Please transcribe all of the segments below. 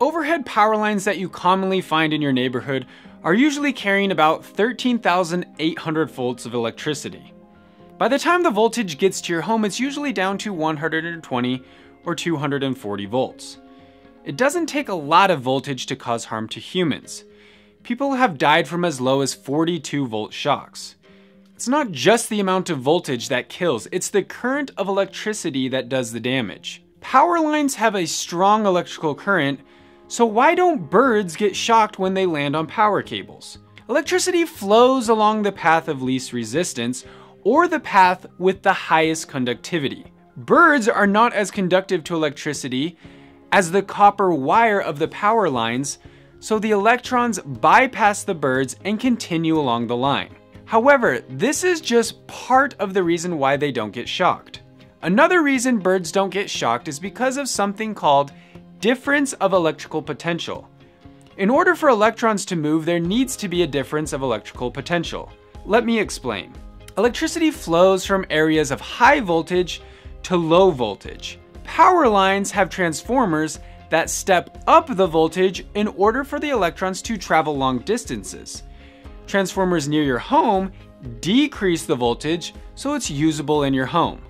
Overhead power lines that you commonly find in your neighborhood are usually carrying about 13,800 volts of electricity. By the time the voltage gets to your home, it's usually down to 120 or 240 volts. It doesn't take a lot of voltage to cause harm to humans. People have died from as low as 42 volt shocks. It's not just the amount of voltage that kills, it's the current of electricity that does the damage. Power lines have a strong electrical current, so why don't birds get shocked when they land on power cables? Electricity flows along the path of least resistance, or the path with the highest conductivity. Birds are not as conductive to electricity as the copper wire of the power lines, so the electrons bypass the birds and continue along the line. However, this is just part of the reason why they don't get shocked. Another reason birds don't get shocked is because of something called difference of electrical potential. In order for electrons to move, there needs to be a difference of electrical potential. Let me explain. Electricity flows from areas of high voltage to low voltage. Power lines have transformers that step up the voltage in order for the electrons to travel long distances. Transformers near your home decrease the voltage so it's usable in your home.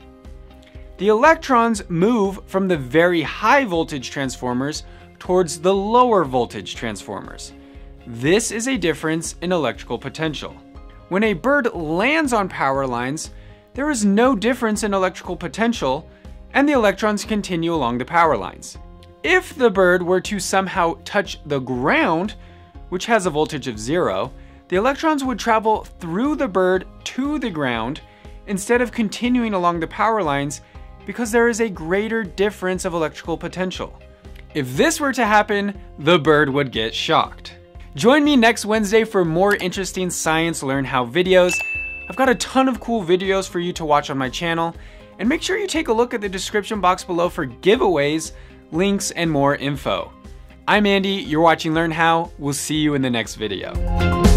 The electrons move from the very high voltage transformers towards the lower voltage transformers. This is a difference in electrical potential. When a bird lands on power lines, there is no difference in electrical potential, and the electrons continue along the power lines. If the bird were to somehow touch the ground, which has a voltage of 0, the electrons would travel through the bird to the ground instead of continuing along the power lines because there is a greater difference of electrical potential. If this were to happen, the bird would get shocked. Join me next Wednesday for more interesting Science Learn How videos. I've got a ton of cool videos for you to watch on my channel, and make sure you take a look at the description box below for giveaways, links, and more info. I'm Andy, you're watching Learn How. We'll see you in the next video.